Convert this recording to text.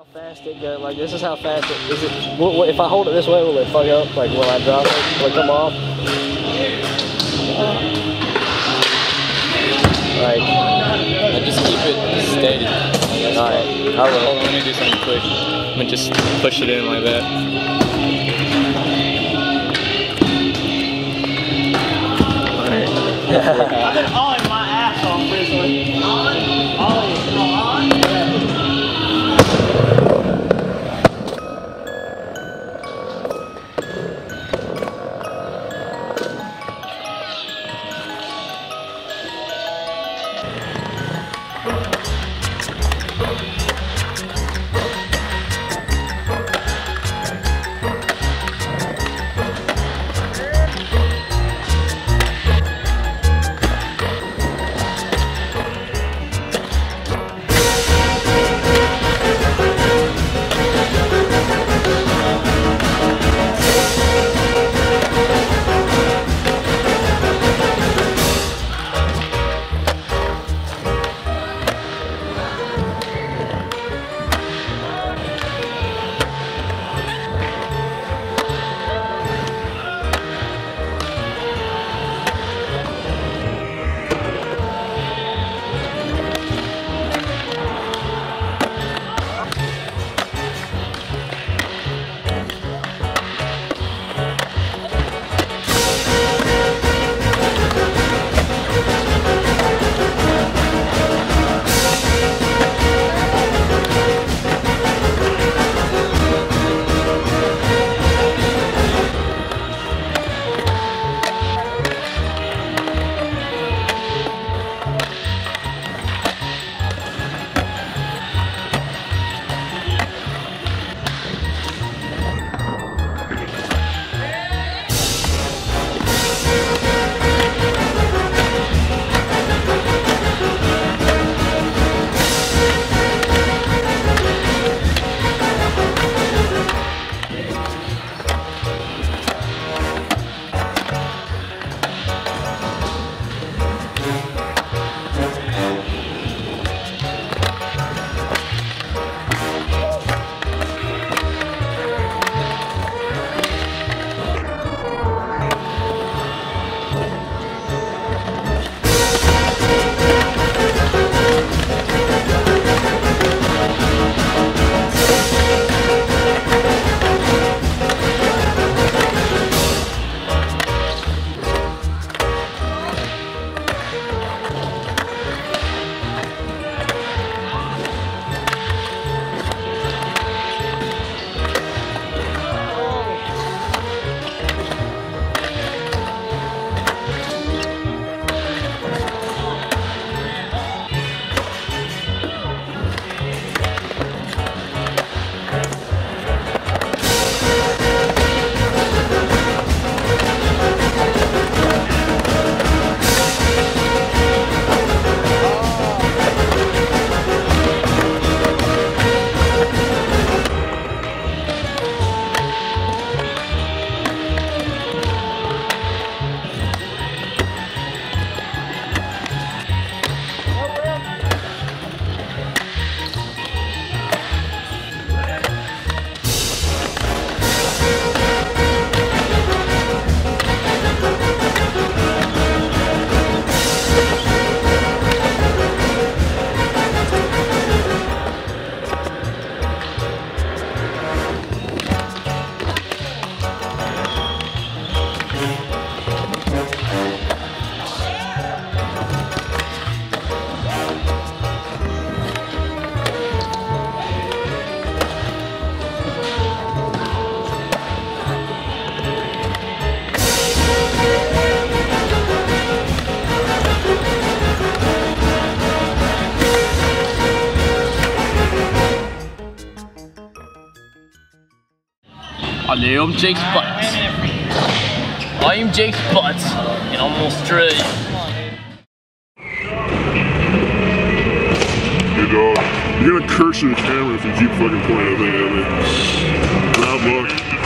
How fast it goes, like this is how fast it is. If I hold it this way, will it fuck up? Like, will I drop it? Will it come off? Like, I just keep it steady. Alright, I will. Hold on, let me do something quick. I'm gonna just push it in like that. Alright. I am Jake's Butts, and I'm gonna stray. Hey dog, you're gonna curse in the camera if you keep fucking pointing that thing at me. Loud luck.